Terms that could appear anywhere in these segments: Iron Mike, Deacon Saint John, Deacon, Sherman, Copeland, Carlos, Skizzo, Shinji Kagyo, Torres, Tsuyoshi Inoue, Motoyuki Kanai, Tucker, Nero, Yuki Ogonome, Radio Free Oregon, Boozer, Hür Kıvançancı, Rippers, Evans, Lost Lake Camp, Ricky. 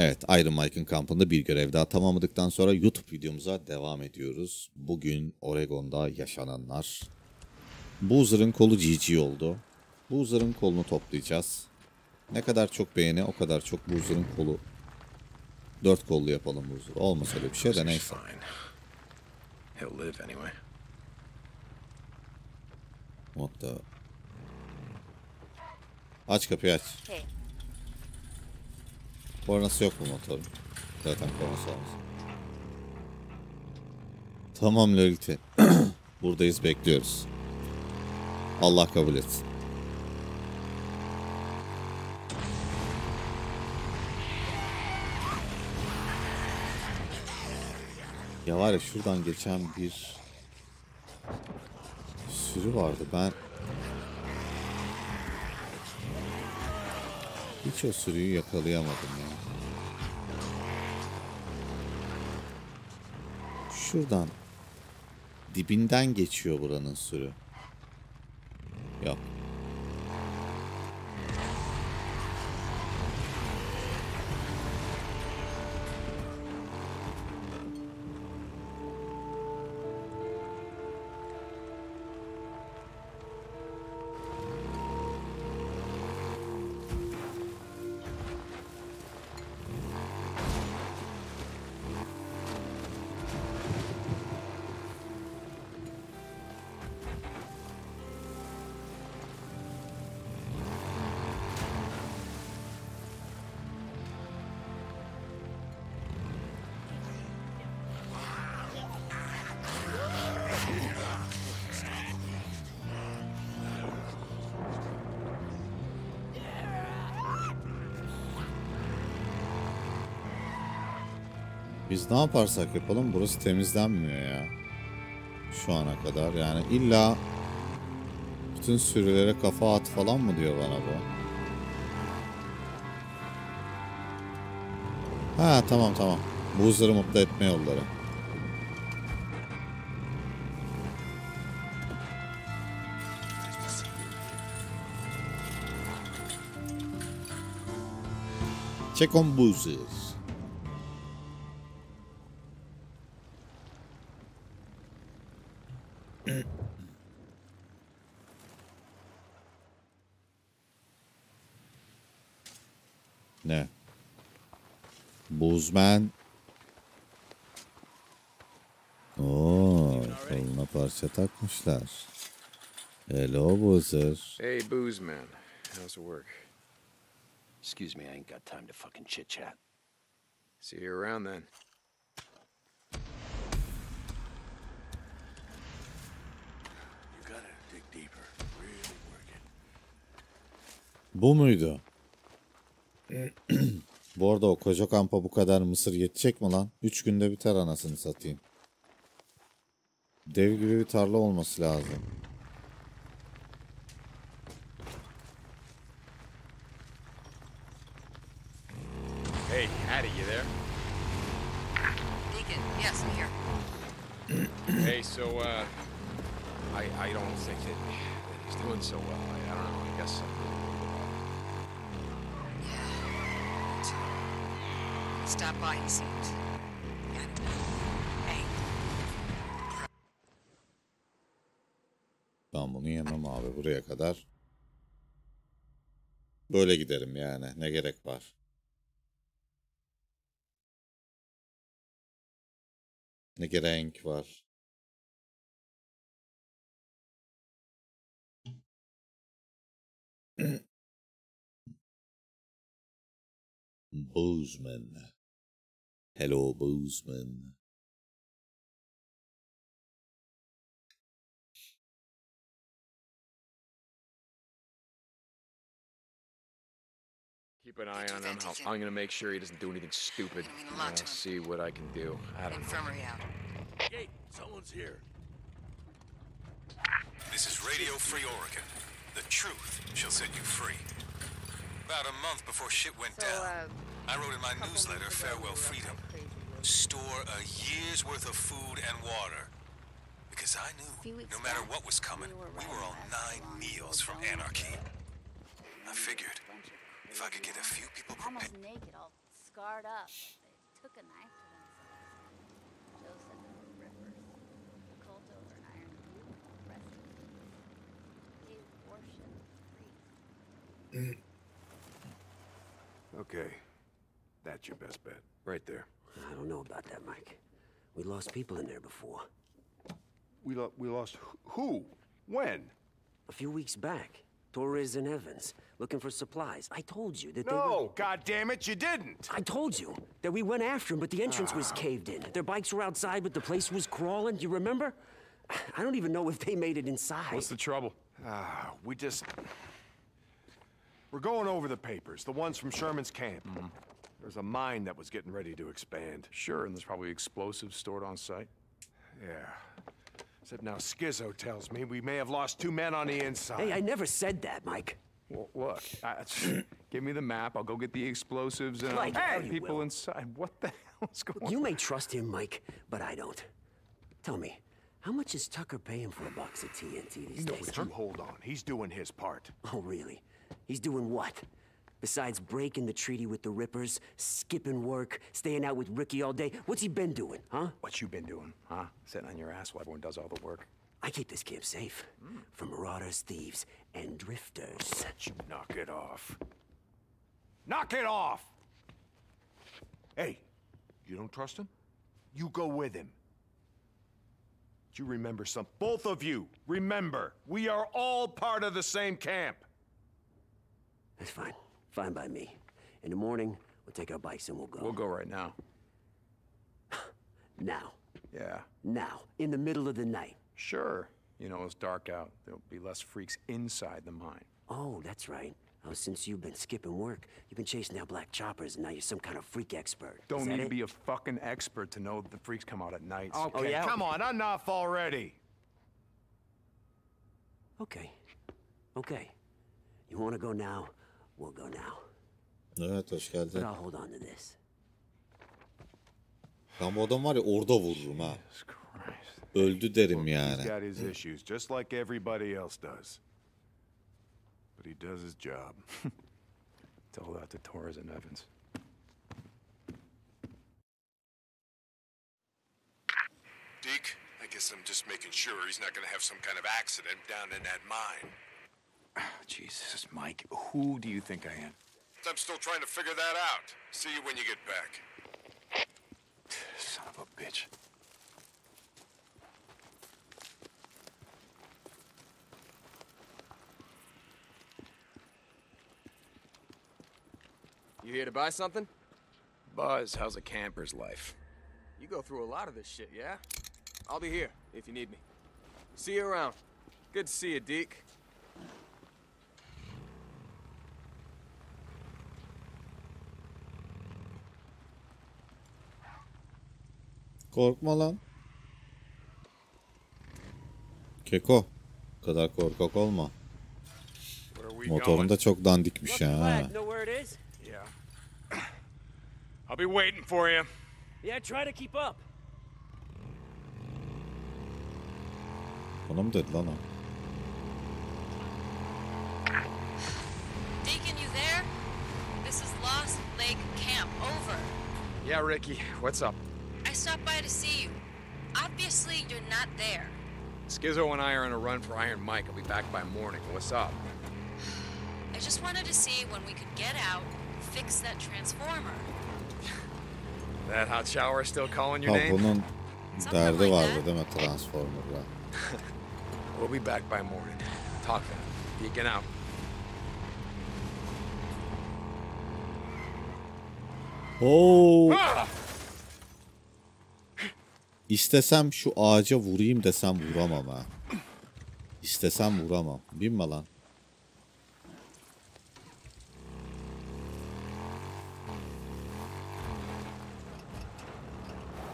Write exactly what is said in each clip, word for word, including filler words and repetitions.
Evet, Iron Mike'ın kampında bir görev daha tamamladıktan sonra YouTube videomuza devam ediyoruz. Bugün Oregon'da yaşananlar. Boozer'ın kolu G G oldu. Boozer'ın kolunu toplayacağız. Ne kadar çok beğeni o kadar çok Boozer'ın kolu. Dört kollu yapalım Boozer'ı. Olmasa öyle bir şey de neyse. What the... Aç kapıyı aç. Kornası yok mu motorun? Zaten kornası lazım. Tamam Lolite. Buradayız, bekliyoruz. Allah kabul etsin. Ya var ya, şuradan geçen bir sürü vardı. Ben hiç o sürüyü yakalayamadım ya. Şuradan dibinden geçiyor buranın sürü. Yok. Biz ne yaparsak yapalım burası temizlenmiyor ya. Şu ana kadar yani illa bütün sürülere kafa at falan mı diyor bana bu? Ha tamam tamam. Boozer'ı mutlu etme yolları. Check on Boozer. Ne? Buzman. Ooo, koluna parça takmışlar. Hello Boozer. Hey Boozman, how's the work? Excuse me, I ain't got time to fucking chit chat. See you around then. Bu muydu? Bu arada o koca kampa bu kadar mısır yetecek mi lan? Üç günde biter anasını satayım. Dev gibi bir tarla olması lazım. Hey, Hattie, you there? Deacon, yes, I'm here. Hey, so uh, I I don't think that he's doing so well. I, I don't know. I guess. Stop by and see it. Hey. Ben bunu yemem abi, buraya kadar. Böyle giderim yani, ne gerek var? Ne gerek var? Boozman. Hello, Boozman. Keep an eye on him. I'm going to make sure he doesn't do anything stupid. I'll see what I can do. I don't know. Infirmary out. Hey, someone's here. This is Radio Free Oregon. The truth shall set you free. About a month before shit went down, I wrote in my newsletter, Farewell Freedom. Store a year's worth of food and water. Because I knew, no matter what was coming, we were on nine meals from anarchy. I figured, if I could get a few people prepared... scarred up. They took a knife to themselves. Joe said they were rippers. The cult over in Iron Mike rested. They worshipped priests. Okay. That's your best bet. Right there. I don't know about that, Mike. We lost people in there before. We, lo we lost who? When? A few weeks back. Torres and Evans, looking for supplies. I told you that no, they were... No, goddammit, you didn't! I told you that we went after them, but the entrance ah. was caved in. Their bikes were outside, but the place was crawling. Do you remember? I don't even know if they made it inside. What's the trouble? Ah, we just... We're going over the papers, the ones from Sherman's camp. Mm-hmm. There's a mine that was getting ready to expand. Sure, and there's probably explosives stored on site. Yeah. Except now Skizzo tells me we may have lost two men on the inside. Hey, I never said that, Mike. Well, look, I, give me the map. I'll go get the explosives and Mike, I'll hey, people will. inside. What the hell is going you on? You may trust him, Mike, but I don't. Tell me, how much is Tucker paying for a box of T N T these no, days? No, you hold on. He's doing his part. Oh, really? He's doing what? Besides breaking the treaty with the Rippers, skipping work, staying out with Ricky all day, what's he been doing, huh? What you been doing, huh? Sitting on your ass while everyone does all the work. I keep this camp safe mm. from marauders, thieves, and drifters. Let you knock it off. Knock it off! Hey, you don't trust him? You go with him. Do you remember something? Both of you, remember, we are all part of the same camp. That's fine. Fine by me. In the morning, we'll take our bikes and we'll go. We'll go right now. Now. Yeah. Now. In the middle of the night. Sure. You know, it's dark out. There'll be less freaks inside the mine. Oh, that's right. Oh, since you've been skipping work, you've been chasing down black choppers, and now you're some kind of freak expert. Don't need it? to be a fucking expert to know the freaks come out at night. Okay, oh, yeah? Come on, enough already! Okay. Okay. You want to go now? We'll go now. Evet, hoş geldin. Tam o adam var ya, orada vururum ha. Öldü derim yani. He's got his issues, just like everybody else does. But he does his job. Tell that to Torres and Evans. Deke, I guess I'm just making sure he's not going to have some kind of accident down in that mine. Jesus, Mike, who do you think I am? I'm still trying to figure that out. See you when you get back. Son of a bitch. You here to buy something? Buzz, how's a camper's life? You go through a lot of this shit, yeah? I'll be here if you need me. See you around. Good to see you, Deke. Korkma lan. Keko. Bu kadar korkak olma. Motorun da çok dandikmiş ha. I'll be waiting for you. Yeah, try to keep up. Bana mı dedi lan o? Deacon, you there? This is Lost Lake Camp. Over. Yeah, Ricky. What's up? Stopped by to see you. Obviously, you're not there. Skizzo and I are on a run for Iron Mike. I'll be back by morning. What's up? I just wanted to see when we could get out, fix that transformer. That hot shower is still calling your name? Bunun derdi vardı değil mi transformerla? We'll be back by morning. Talk then. Deacon out. Oh. Ah! İstesem şu ağaca vurayım desem vuramam ha. İstesem vuramam. Binme lan.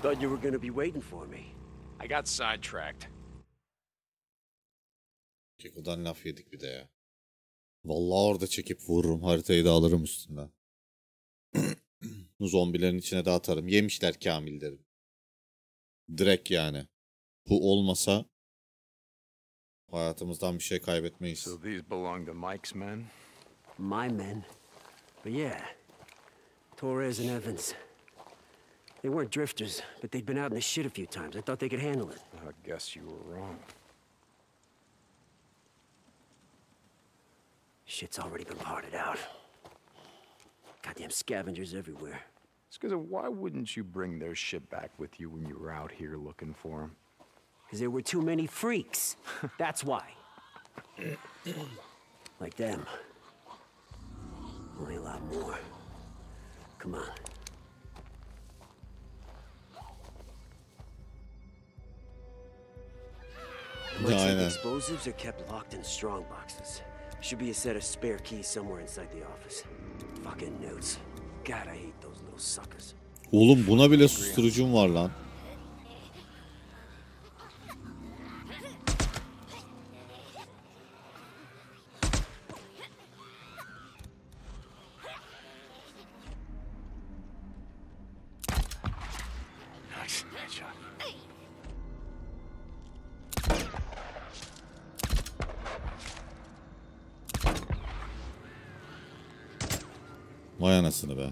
Thought you were going to be waiting for me. I got sidetracked. Keko'dan laf yedik bir de ya. Vallahi orada çekip vururum. Haritayı da alırım üstünden. Zombilerin içine de atarım. Yemişler Kamil derim. Direkt yani. Bu olmasa hayatımızdan bir şey kaybetmeyiz. So these belong to Mike's men? My men. But yeah. Torres and Evans. They weren't drifters, but they'd been out in the shit a few times. I thought they could handle it. I guess you were wrong. Shit's already been parted out. Goddamn scavengers everywhere. Skizzo, why wouldn't you bring their shit back with you when you were out here looking for them? Because there were too many freaks. That's why. Like them. Only a lot more. Come on. No, looks like explosives are kept locked in strong boxes. Should be a set of spare keys somewhere inside the office. Fucking notes. God, I hate those little suckers. Oğlum buna bile susturucum var lan. Vay anasını be.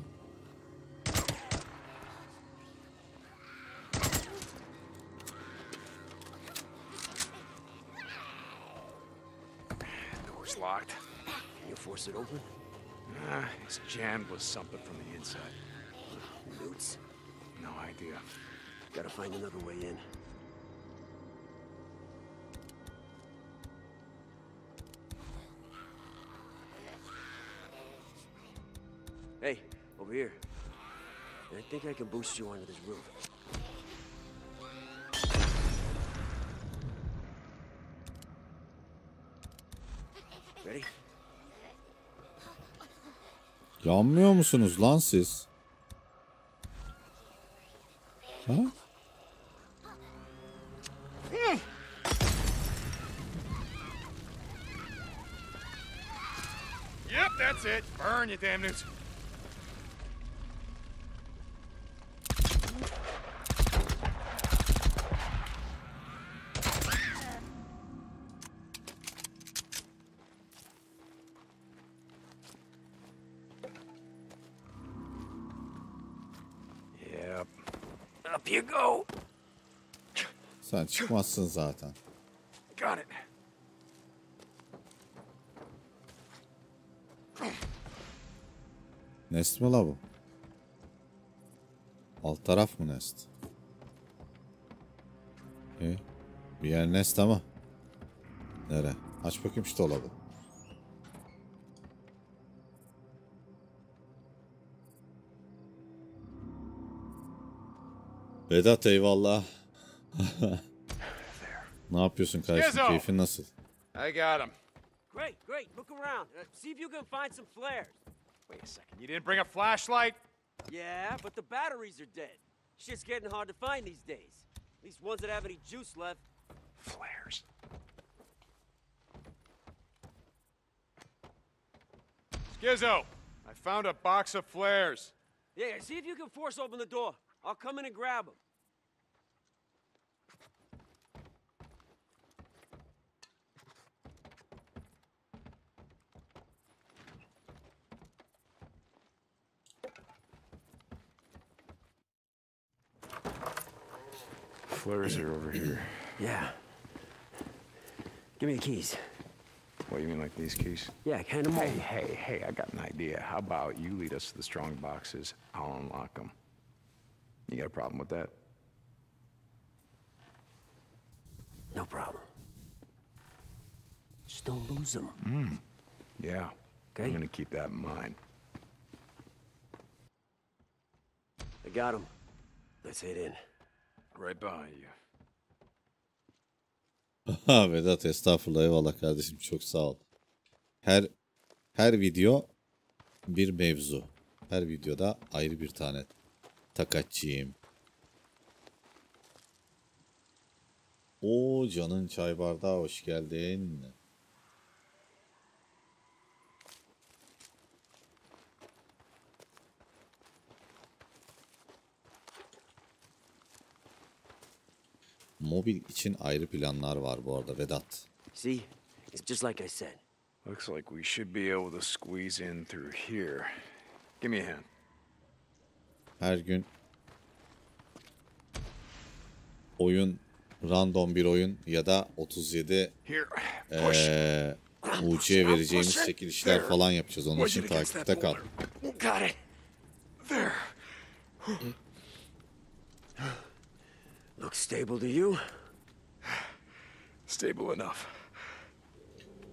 Door's locked. Can you force it open? Nah, it's jammed with something from the inside. Loots? No idea. Gotta find another way in. Hey, over here. I think I can boost you onto this roof. Ready? Yanmıyor musunuz lan siz? Ha? Yep, that's it. Burn you damn news. You go. Sen çıkmazsın zaten. Got it. Nest mi la bu? Alt taraf mı nest? E, bir yer nest ama. Nere? Aç bakayım şu dolabı. Vedat eyvallah. Ne yapıyorsun kardeşim? Keyfin nasıl? I got him. Great, great. Look around. See if you can find some flares. Wait a second. You didn't bring a flashlight? Yeah, but the batteries are dead. Shit's getting hard to find these days. At least ones that have any juice left. Flares. Skizzo, I found a box of flares. Yeah, see if you can force open the door. I'll come in and grab him. Flares are over here. Yeah. Give me the keys. What, you mean like these keys? Yeah, kind of. Hey, hey, hey, I got an idea. How about you lead us to the strong boxes? I'll unlock them. You got a problem with that? No problem. Just don't lose them. Mm. Yeah. Okay. I'm gonna keep that in mind. I got him. Let's head in. Right behind you. Vedat estağfurullah, eyvallah kardeşim, çok sağ ol. Her her video bir mevzu. Her videoda ayrı bir tane. Takatçıyım. Oo canın çay bardağı, hoş geldin. Mobil için ayrı planlar var bu arada Vedat. See, it's just like I said. Looks like we should be able to squeeze in through here. Give me a hand. her gün oyun, random bir oyun ya da otuz yedi eee U C'ye vereceğimiz çekilişler falan yapacağız. Onun için takipte kal. Look stable to you? Stable enough.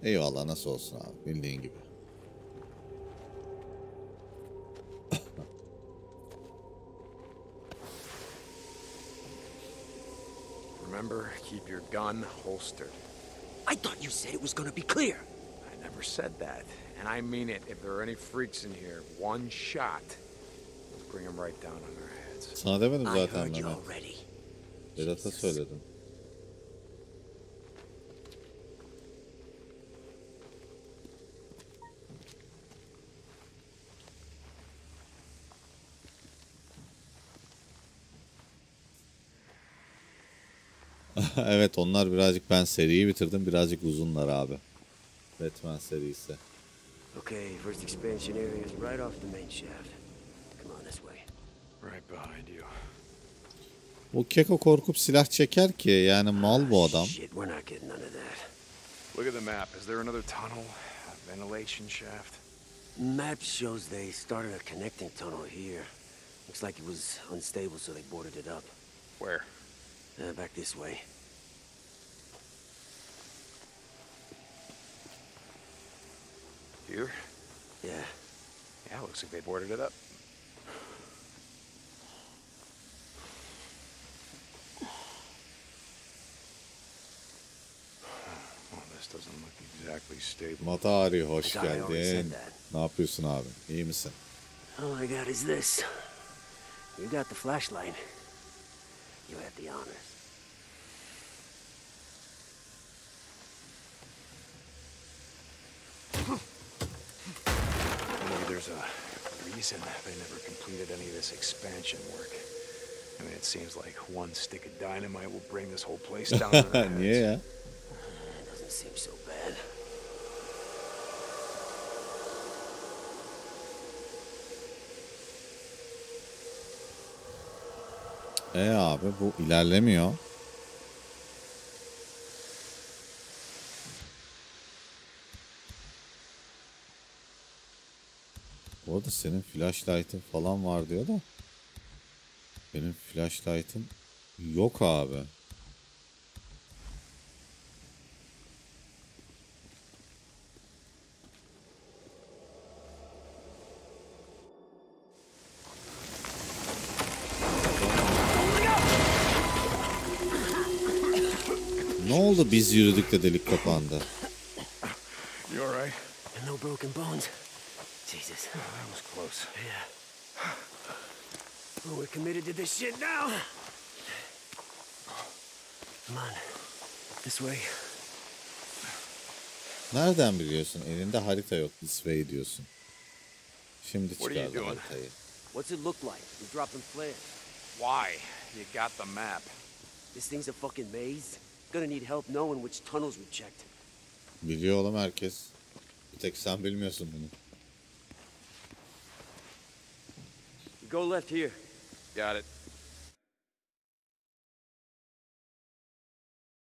Eyvallah, nasıl olsun abi, bildiğin gibi. Remember, keep your gun holstered. I thought you said it was gonna be clear. I never said that, and I mean it. If there are any freaks in here, one shot, we'll bring them right down on their heads. I heard you already. Evet, onlar birazcık, ben seriyi bitirdim, birazcık uzunlar abi. Batman serisi. Okay, first expansion area is right off the main shaft. Come on this way. Right behind you. Bu keko korkup silah çeker ki, yani mal bu adam. We're not getting none of that. Look at the map. Is there another tunnel? A ventilation shaft? Map shows they started a connecting tunnel here. Looks like it was unstable, so they boarded it up. Where? Uh, back this way. Here? Yeah. Yeah, looks like they boarded it up. Well, this doesn't look exactly stable. Matari, hoş geldin. Ne yapıyorsun abi? İyi misin? All I got is this. You got the flashlight. You had the honors. Maybe there's a reason they never completed any of this expansion work. I mean, it seems like one stick of dynamite will bring this whole place down. Yeah. It doesn't seem so bad. E abi, bu ilerlemiyor. Bu arada senin flashlight'ın falan var diyor da benim flashlight'ım yok abi. Biz yürüdük de delik kapandı. You all right? And no broken bones. Jesus, that was close. Yeah. Well, we're committed to this shit now. Come on, this way. Nereden biliyorsun? Elinde harita yok. This way diyorsun. Şimdi çıkardım haritayı. What's it look like? You dropping flares? Why? You got the map. This thing's a fucking maze. Gonna need help knowing which tunnels we checked. Biliyor oğlum herkes. Bir tek sen bilmiyorsun bunu. Go left here. Got it.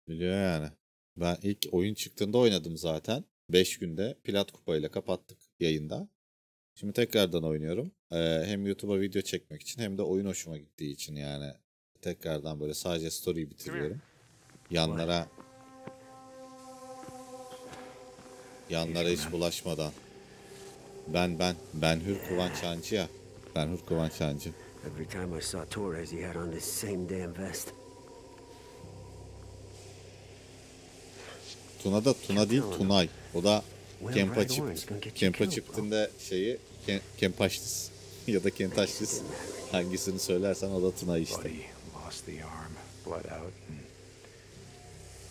Biliyor yani. Ben ilk oyun çıktığında oynadım zaten. beş günde plat kupayla kapattık yayında. Şimdi tekrardan oynuyorum. Ee, hem YouTube'a video çekmek için hem de oyun hoşuma gittiği için yani. Tekrardan böyle sadece story'yi bitiriyorum. Yanlara yanlara hiç bulaşmadan. Ben ben ben Hür Kıvançancı ya. Ben Hür Kıvançancı. Every time I saw Torres, he had on this same damn vest. Tuna da Tuna değil, Tunay. O da Kempa çıktı. Kempa çıktığında şeyi Kem, Kempaşlis ya da Kentaşlis, hangisini söylersen o da Tunay işte.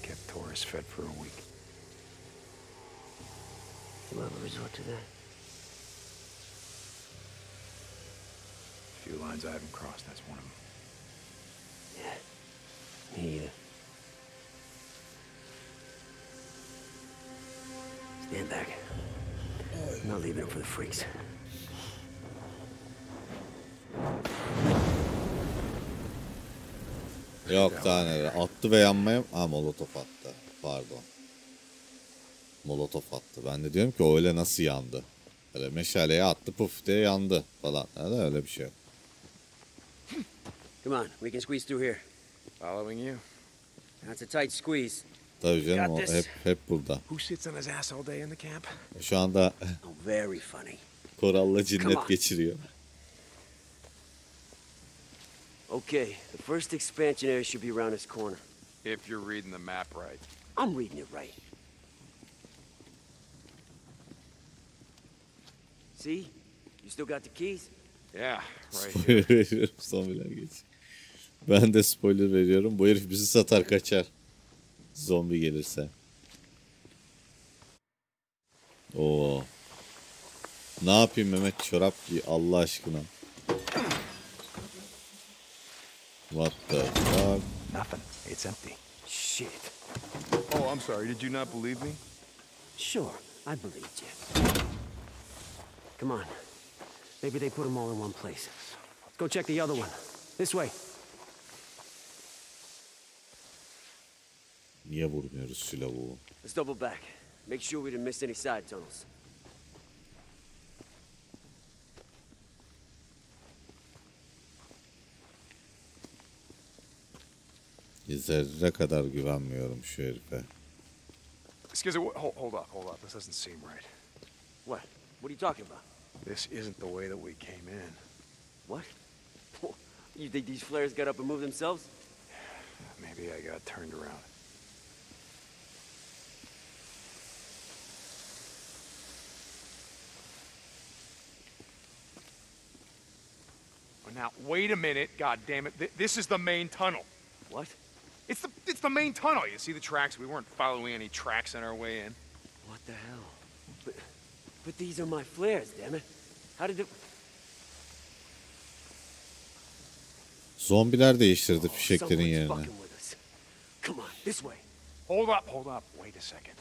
Kept Torres fed for a week. You'll have a resort to that. A few lines I haven't crossed, that's one of them. Yeah. Me either. Stand back. I'm not leaving it for the freaks. Yok tane attı ve yanmaya... Ha molotof attı. Pardon. Molotof attı. Ben de diyorum ki o öyle nasıl yandı? Öyle meşaleye attı puf diye yandı falan. Öyle, öyle bir şey yok. Come on, we can squeeze through here. Following you. That's a tight squeeze. Tabii canım o hep hep burada. Şu anda Koral'la cinnet geçiriyor. Okay, the first expansion area should be around this corner. If you're reading the map right. I'm reading it right. See? You still got the keys? Yeah, right here. Zombiler geç. Ben de spoiler veriyorum. Bu herif bizi satar kaçar. Zombi gelirse. Oo. Ne yapayım Mehmet, çorap giy Allah aşkına. What the fuck? Nothing. It's empty. Shit. Oh, I'm sorry. Did you not believe me? Sure, I believed you. Come on. Maybe they put them all in one place. Let's go check the other one. This way. Niye vurmuyoruz silahı? Let's double back. Make sure we didn't miss any side tunnels. Zerre kadar güvenmiyorum şu herife. Skizzo, hold, hold up, hold up. This doesn't seem right. What? What are you talking about? This isn't the way that we came in. What? You think these flares got up and moved themselves? Maybe I got turned around. Now, wait a minute, God damn it. Th this is the main tunnel. What? It's the it's the main tunnel. You see the tracks? We weren't following any tracks on our way in. What the hell? But, but these are my flares, damn it. How did it... Zombiler değiştirdi fişeklerin yerini. Come on, this way. Hold up, hold up. Wait a second.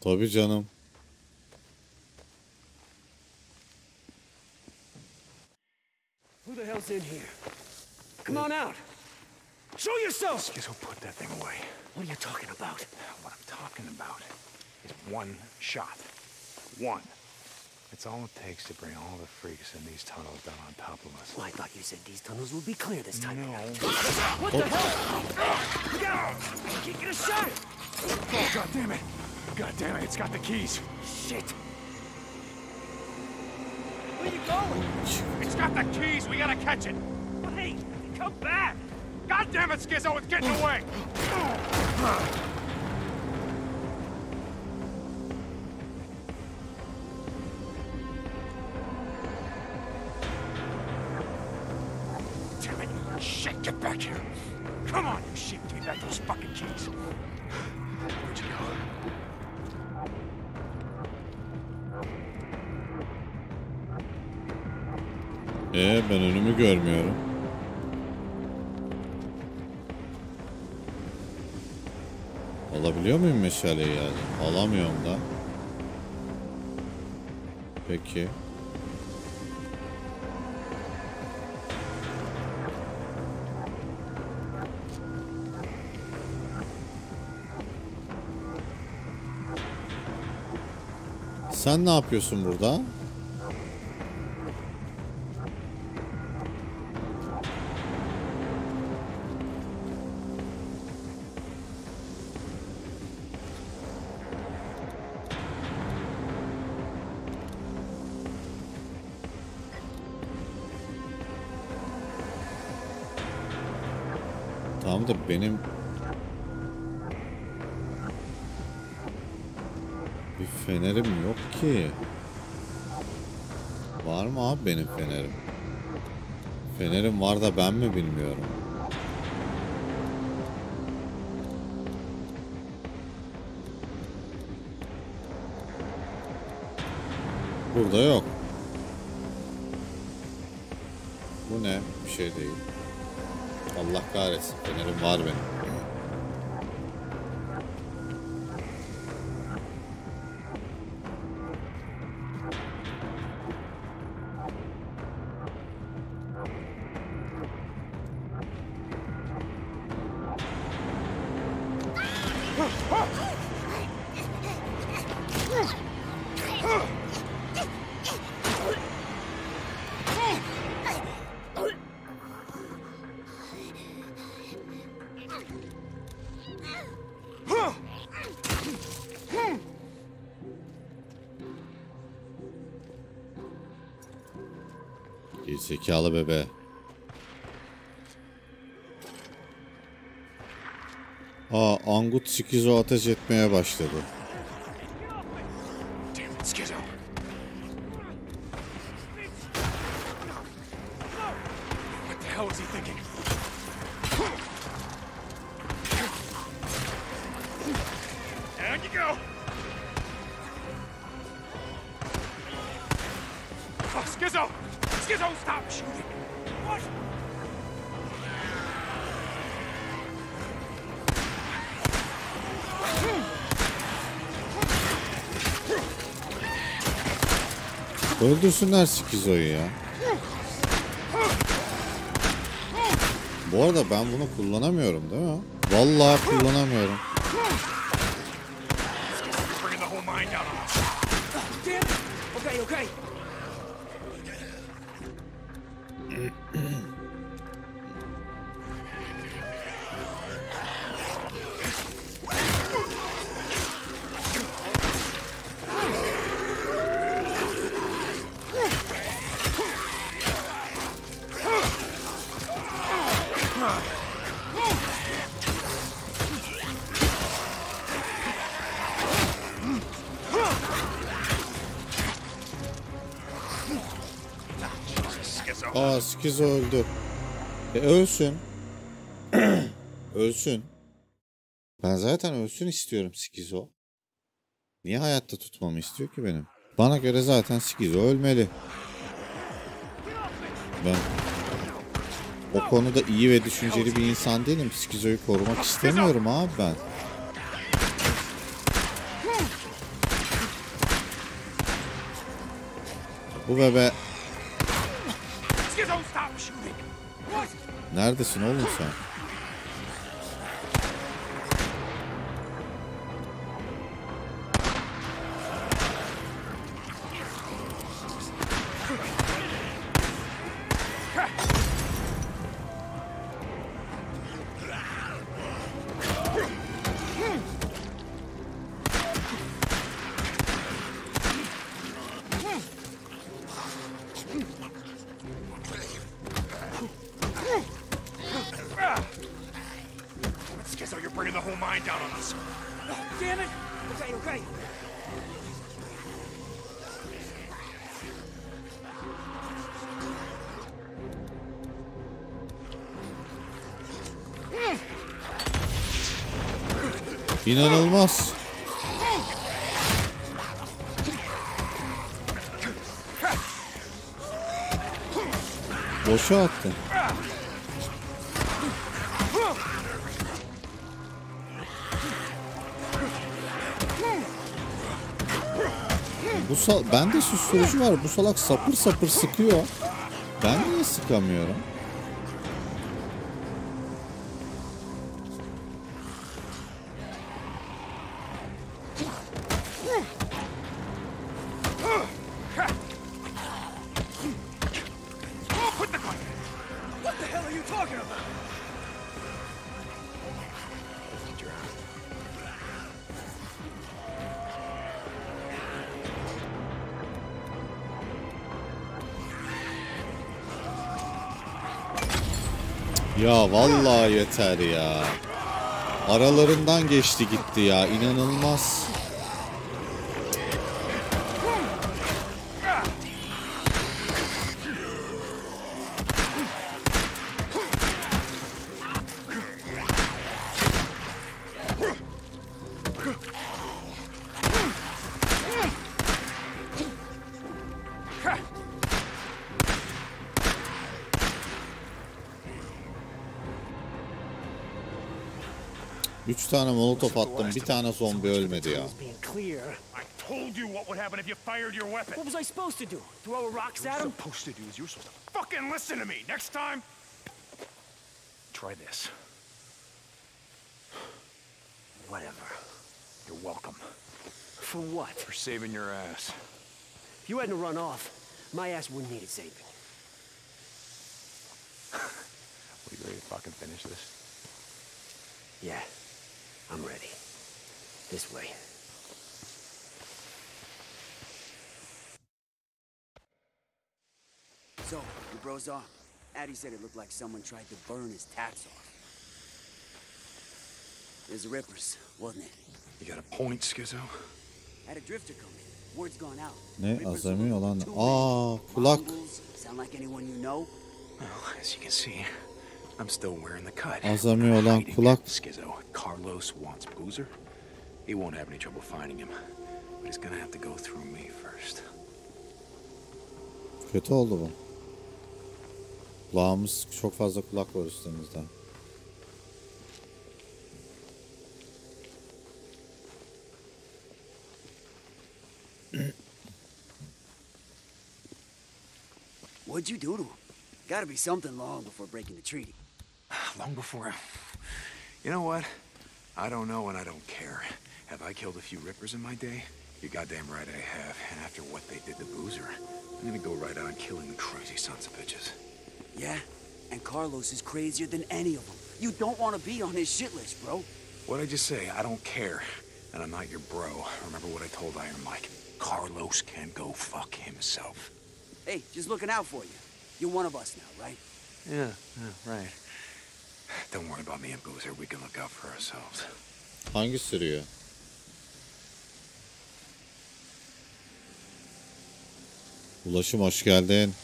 Tabii canım. Who the hell's in here? Come on out! Show yourself! Skizzo, put that thing away. What are you talking about? What I'm talking about is one shot. One. It's all it takes to bring all the freaks in these tunnels down on top of us. Well, I thought you said these tunnels would be clear this time. No. What the hell? Look out! I can't get a shot! Oh, God damn it! God damn it, it's got the keys. Shit! Where are you going? It's got the keys. We gotta catch it. Well, hey, come back! God damn it, Skizzo, it's getting away. Damn it! Shit, get back here! Come on, you shit! Give me back those fucking keys. Where'd you go? Ee, ben önümü görmüyorum. Alabiliyor muyum meşaleyi yani? Alamıyorum da. Peki. Sen ne yapıyorsun burada? Da benim bir fenerim yok ki. Var mı abi benim fenerim? Fenerim var da ben mi bilmiyorum. Burada yok. Bu ne? Bir şey değil. Allah kahretsin, fenerim var benim. gerizekalı bebe. Aa, Angut Skizzo ateş etmeye başladı. Öldürsünler Skizzo'yu ya. Bu arada ben bunu kullanamıyorum değil mi? Vallahi kullanamıyorum. Aa, Skizzo öldü. E, ölsün. Ölsün. Ben zaten ölsün istiyorum Skizzo. Niye hayatta tutmamı istiyor ki benim? Bana göre zaten Skizzo ölmeli. Ben o konuda iyi ve düşünceli bir insan değilim. Skizzo'yu korumak istemiyorum abi ben. Bu bebe... Neredesin oğlum sen? İnanılmaz. Boşa attın. Bu sal bende susturucu var. Bu salak sapır sapır sıkıyor. Ben niye sıkamıyorum? Ya vallahi yeter ya. Aralarından geçti gitti ya. İnanılmaz. Bir tane molotof attım, bir tane zombi ölmedi ya. I'm ready. This way. So, The bro's off. Addie said it looked like someone tried to burn his tats off. It was the Rippers, wasn't it? You got a point, Skizzo? Had a drifter coming. Word's gone out. Ne azami olan aa kulak. Sound like anyone you know? Well, as you can see, I'm still wearing the cut. Azami olan kulak. Skizzo, Carlos wants Boozer. He won't have any trouble finding him, but he's gonna have to go through me first. Kötü oldu bu. Kulağımız çok fazla kulak var üstümüzde. What'd you do to him? Gotta be something long before breaking the treaty. Long before I... You know what? I don't know and I don't care. Have I killed a few Rippers in my day? You're goddamn right I have. And after what they did to Boozer, I'm gonna go right on killing the crazy sons of bitches. Yeah? And Carlos is crazier than any of them. You don't want to be on his shit list, bro. What'd I just say? I don't care. And I'm not your bro. Remember what I told Iron Mike? Carlos can go fuck himself. Hey, just looking out for you. You're one of us now, right? Yeah, yeah, right. Don't worry about me and Boozer. We can look out for ourselves. Hangi sürüyor? Ulaşım hoş geldin.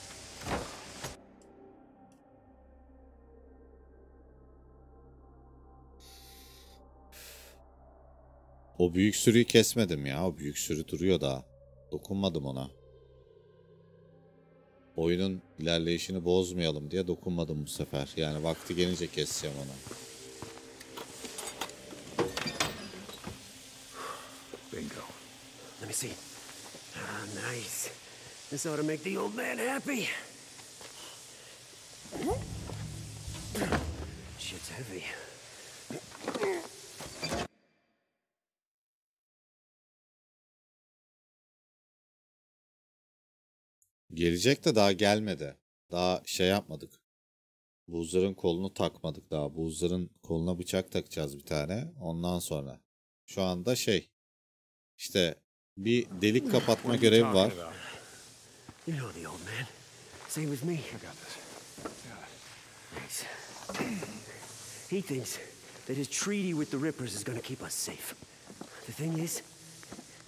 O büyük sürüyü kesmedim ya. O büyük sürü duruyor da. Dokunmadım ona. Oyunun ilerleyişini bozmayalım diye dokunmadım bu sefer. Yani vakti gelince keseceğim onu. Bingo. Let me see. Ah, nice. This ought to make the old man happy. Shit's heavy. Gelecek de daha gelmedi. Daha şey yapmadık. Boozer'ın kolunu takmadık daha. Boozer'ın koluna bıçak takacağız bir tane. Ondan sonra. Şu anda şey. İşte bir delik kapatma görevi var. You know the old man. Same with me. I got this. Thanks. He thinks that his treaty with the Rippers is going to keep us safe. The thing is,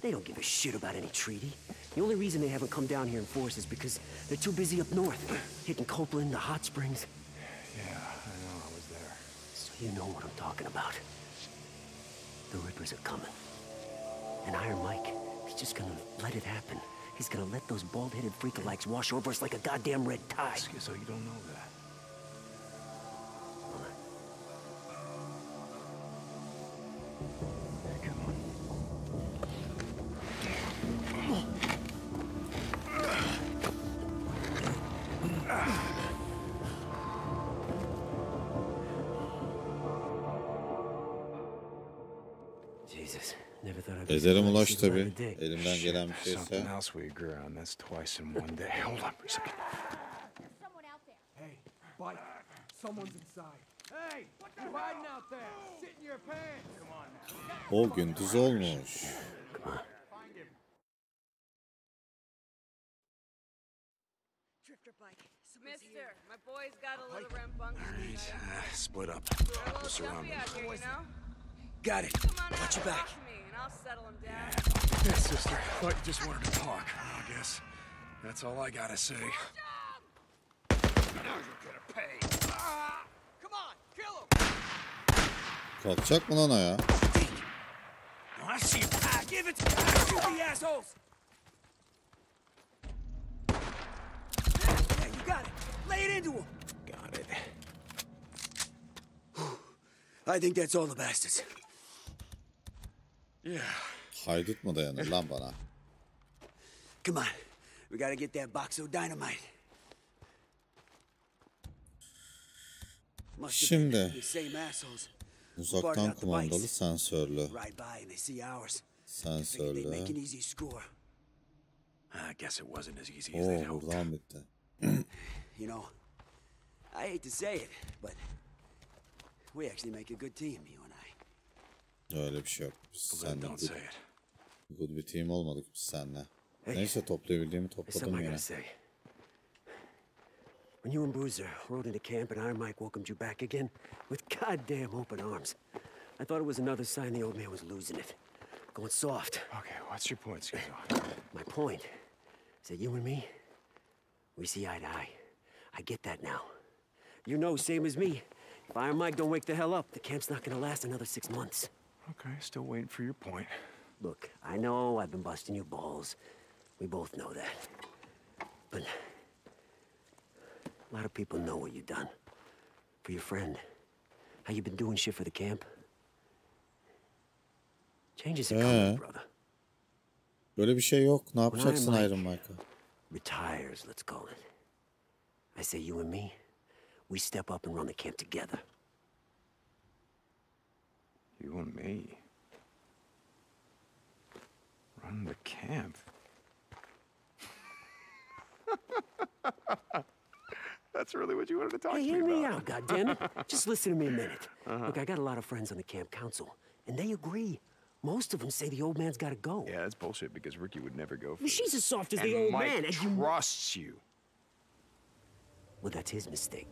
they don't give a shit about any treaty. The only reason they haven't come down here in force is because they're too busy up north, hitting Copeland, the hot springs. Yeah, I know, I was there. So you know what I'm talking about. The Rippers are coming. And Iron Mike, he's just gonna let it happen. He's gonna let those bald-headed freakalikes wash over us like a goddamn red tide. So you don't know that. Ederim ulaş tabi. Elimden gelen bir şeyse. O gündüz olmuş. Mister, my boy's got a little rambunctious. Split up. We'll surround him. Got it. Watch your back. I'll settle him down. Yeah, sister. I thought you just wanted to talk. I guess that's all I gotta say. Now you're gonna pay. Come on, kill him. Kalkacak mı lan o ya? I see you. Give it to you, assholes. Yeah, you got it. Lay it into him. Got it. I think that's all the bastards. Yeah. Haydut mu dayanır lan bana? Come on. We gotta get that box of dynamite. Şimdi uzaktan kumandalı sensörlü. Sensörlü. I guess it wasn't as easy as they hoped. You know, I hate to say it, but we actually make a good team. Öyle bir şey yok. Biz seninle good, good bir team olmadık biz seninle. Neyse toplayabildiğimi topladım yine. When you and Boozer rode into camp and Iron Mike welcomed you back again with goddamn open arms, I thought it was another sign the old man was losing it. Going soft. Okay, what's your point, Skizzo? My point is that you and me, we see eye to eye. I get that now. You know, same as me, if Iron Mike don't wake the hell up, the camp's not gonna last another six months. Okay, still waiting for your point. Look, I know I've been busting your balls. We both know that. But a lot of people know what you've done. For your friend. How you been doing shit for the camp. Changes are coming, brother. Böyle bir şey yok. Ne yapacaksın Iron Mike'a? Retires, let's call it. I say you and me, we step up and run the camp together. You and me? Run the camp? That's really what you wanted to talk hey, to me about. Hey, hear me out, goddammit. Just listen to me a minute. Uh-huh. Look, I got a lot of friends on the camp council, and they agree. Most of them say the old man's got to go. Yeah, that's bullshit because Ricky would never go for well, she's as soft as and the old Mike man. And trusts you. Well, that's his mistake.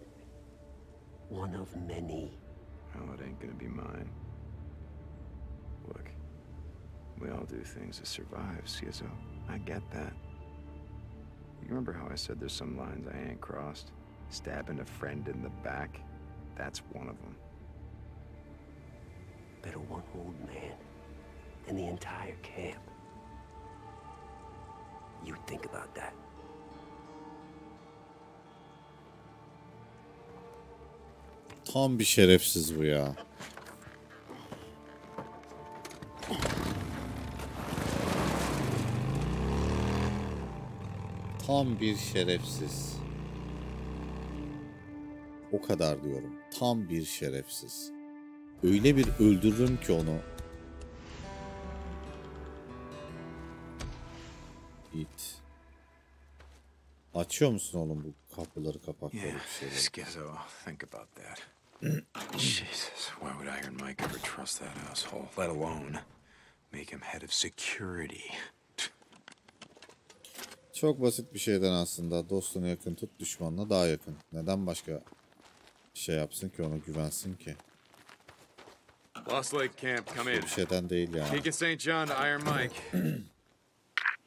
One of many. Oh, it ain't gonna be mine. Look, we all do things to survive, Skizzo. I get that. You remember how I said there's some lines I ain't crossed? Stabbing a friend in the back? That's one of them. Better one old man. And the entire camp. You think about that. Tam bir şerefsiz bu ya. Tam bir şerefsiz. O kadar diyorum. Tam bir şerefsiz. Öyle bir öldürürüm ki onu. Git. Açıyor musun oğlum bu kapıları, kapakları bir şeyleri? Skizzo, think about that. Jesus, why would Iron Mike ever trust that asshole? Let alone make him head of security. Çok basit bir şeyden aslında. Dostunu yakın tut, düşmanına daha yakın. Neden başka şey yapsın ki, ona güvensin ki? Lost Lake Camp, come in. Bir şeyden değil ya. Deacon Saint John to Iron Mike.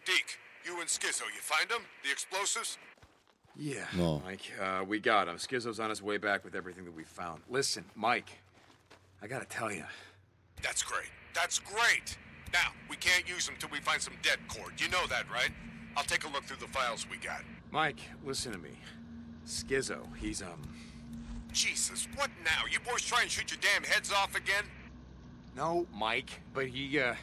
Deke. You and Skizzo, you find them? The explosives? Yeah, no. Mike, uh, we got him. Skizzo's on his way back with everything that we found. Listen, Mike, I gotta tell you. That's great. That's great! Now, we can't use them till we find some dead cord. You know that, right? I'll take a look through the files we got. Mike, listen to me. Skizzo, he's, um... Jesus, what now? You boys try and shoot your damn heads off again? No, Mike, but he, uh...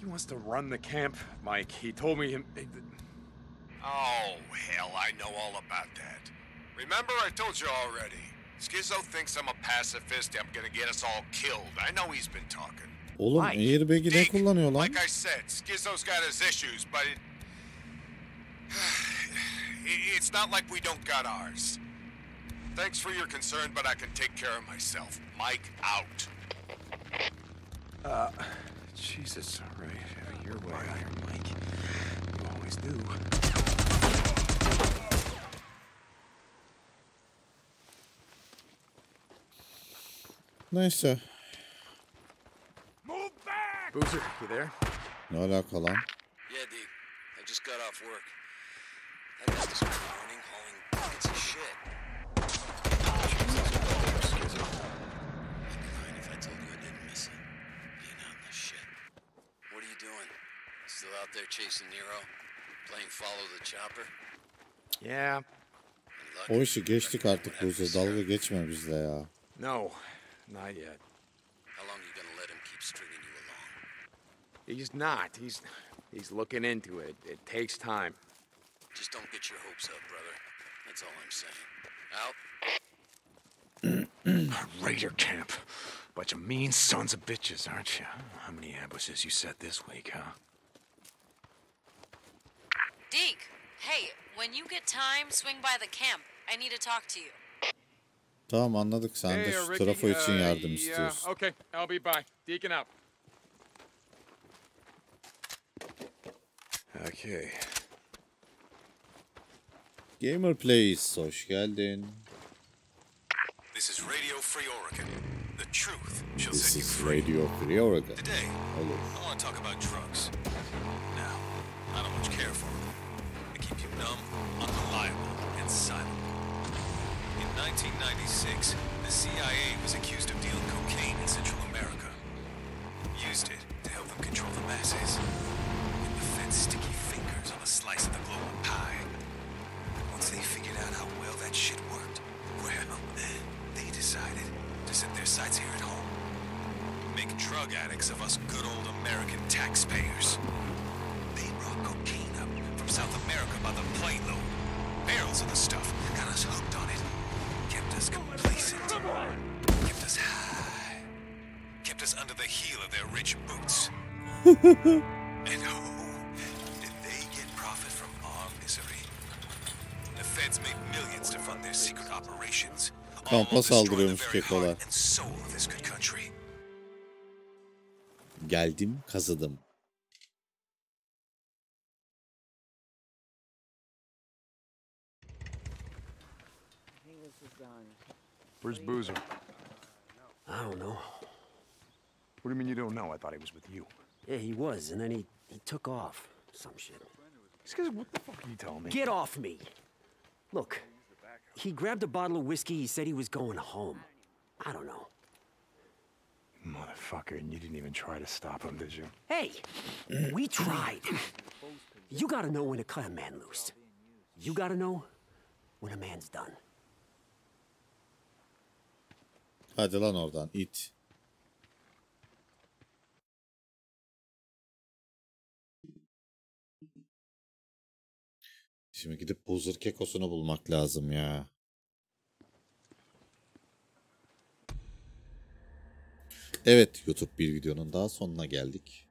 he wants to run the camp, Mike. He told me him... Oh, hell, I know all about that. Remember, I told you already. Skizzo thinks I'm a pacifist and I'm gonna get us all killed. I know he's been talking. Oğlum, airbag'i ne kullanıyor lan? Like I said, Skizzo's got his issues, but... It... it's not like we don't got ours. Thanks for your concern, but I can take care of myself. Mike, out. Uh... Jesus, all right. Uh, your way, Iron Mike. You always do. Nice, sir. Move back! Boozer, you there? No, no, come on. Yeah, Deke. I just got off work. I missed this morning hauling buckets of shit. Still out there chasing Nero, playing follow the chopper. Yeah. O işi geçtik artık Boozer. Dalga geçme bizle ya. No, not yet. How long are you gonna let him keep stringing you along? He's not. He's he's looking into it. It takes time. Just don't get your hopes up, brother. That's all I'm saying. Out. Raider camp. Bunch of mean sons of bitches, aren't you? How many ambushes you set this week, huh? Deke, hey, when you get time, swing by the camp. I need to talk to you. Tamam, anladık. Sen de şu trafo için yardım istiyorsun. Okay, I'll be by. Deacon out. Okay. Gamer Place, hoş geldin. This is Radio Free Oregon. The truth shall set you free. This is Radio Free Oregon. Today, Hello. I want to talk about drugs. Now, I don't much care for them. They keep you numb, unreliable, and silent. In nineteen ninety-six, the C I A was accused of dealing cocaine in Central America. Used it to help them control the masses. And the Fed's sticky fingers on a slice of the global pie. Once they figured out how well that shit worked, well, they decided to set their sights here at home. Make drug addicts of us good old American taxpayers. They brought cocaine up from South America by the playload. Barrels of the stuff got us hooked on it. Kept us complacent, kept us high, kept us under the heel of their rich boots. And oh, did they get profit from our misery? The Feds made millions to fund their secret operations. All destroying the very heart and soul of this good country. Geldim, kazıdım. Where's Boozer? I don't know. What do you mean you don't know? I thought he was with you. Yeah, he was, and then he, he took off. Some shit. Skizzo, what the fuck are you telling me? Get off me! Look, he grabbed a bottle of whiskey, he said he was going home. I don't know. Motherfucker, and you didn't even try to stop him, did you? Hey! We tried. You gotta know when to cut a man loose. You gotta know when a man's done. Hadi lan oradan it. Şimdi gidip Boozer kekosunu bulmak lazım ya. Evet, YouTube bir videonun daha sonuna geldik.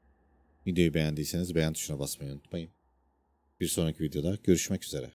Videoyu beğendiyseniz beğen tuşuna basmayı unutmayın. Bir sonraki videoda görüşmek üzere.